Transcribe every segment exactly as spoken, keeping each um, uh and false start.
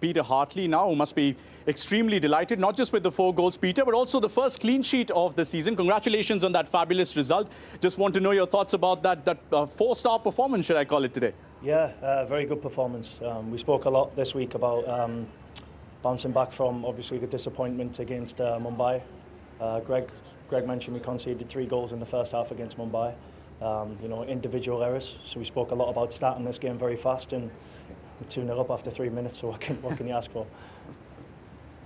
Peter Hartley now, who must be extremely delighted, not just with the four goals, Peter, but also the first clean sheet of the season. Congratulations on that fabulous result. Just want to know your thoughts about that, that uh, four-star performance, should I call it today? Yeah, uh, very good performance. Um, we spoke a lot this week about um, bouncing back from, obviously, the disappointment against uh, Mumbai. Uh, Greg, Greg mentioned we conceded three goals in the first half against Mumbai. Um, you know, individual errors. So we spoke a lot about starting this game very fast, and two nil up after three minutes, so what can, what can you ask for?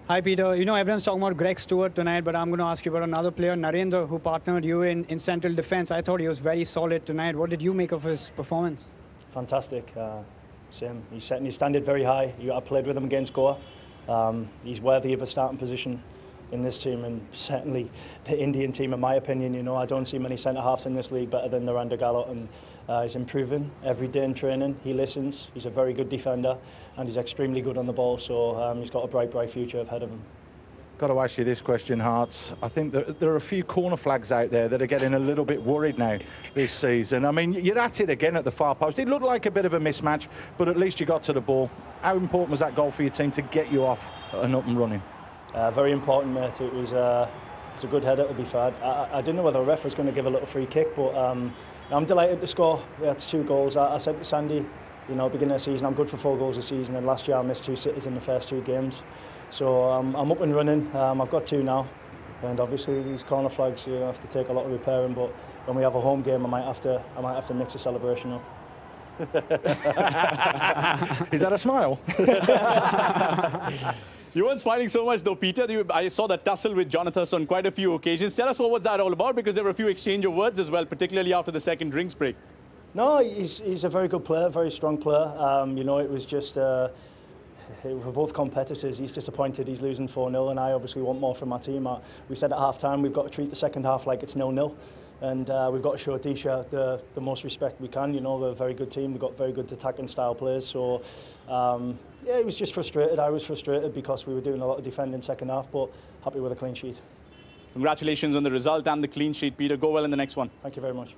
Hi, Peter. You know, everyone's talking about Greg Stewart tonight, but I'm going to ask you about another player, Narendra, who partnered you in, in central defence. I thought he was very solid tonight. What did you make of his performance? Fantastic. Uh, Sim, he's setting his standard very high. You, I played with him against Goa. Um, he's worthy of a starting position in this team, and certainly the Indian team, in my opinion. You know, I don't see many centre-halves in this league better than Narender Gallo, and uh, he's improving every day in training. He listens, he's a very good defender, and he's extremely good on the ball, so um, he's got a bright, bright future ahead of him. Got to ask you this question, Harts. I think that there are a few corner flags out there that are getting a little bit worried now this season. I mean, you're at it again at the far post. It looked like a bit of a mismatch, but at least you got to the ball. How important was that goal for your team to get you off and up and running? Uh, very important, mate. It was uh, it's a good header, to be fair. I, I didn't know whether a ref was going to give a little free kick, but um, I'm delighted to score. Yeah, it's two goals. I, I said to Sandy, you know, beginning of the season, I'm good for four goals a season, and last year I missed two sitters in the first two games. So um, I'm up and running. Um, I've got two now, and obviously these corner flags, you know, have to take a lot of repairing. But when we have a home game, I might have to, I might have to mix a celebration up. Is that a smile? You weren't smiling so much, though, Peter. You, I saw that tussle with Jonathan on quite a few occasions. Tell us what was that all about, because there were a few exchange of words as well, particularly after the second drinks break. No, he's, he's a very good player, very strong player. Um, you know, it was just... Uh, we were both competitors. He's disappointed he's losing four nil, and I obviously want more from my team. We said at half-time we've got to treat the second half like it's nil nil, and uh, we've got to show Odisha the, the most respect we can. You know, they're a very good team. They've got very good attacking style players. So, um, yeah, it was just frustrated. I was frustrated because we were doing a lot of defending second half, but happy with a clean sheet. Congratulations on the result and the clean sheet, Peter. Go well in the next one. Thank you very much.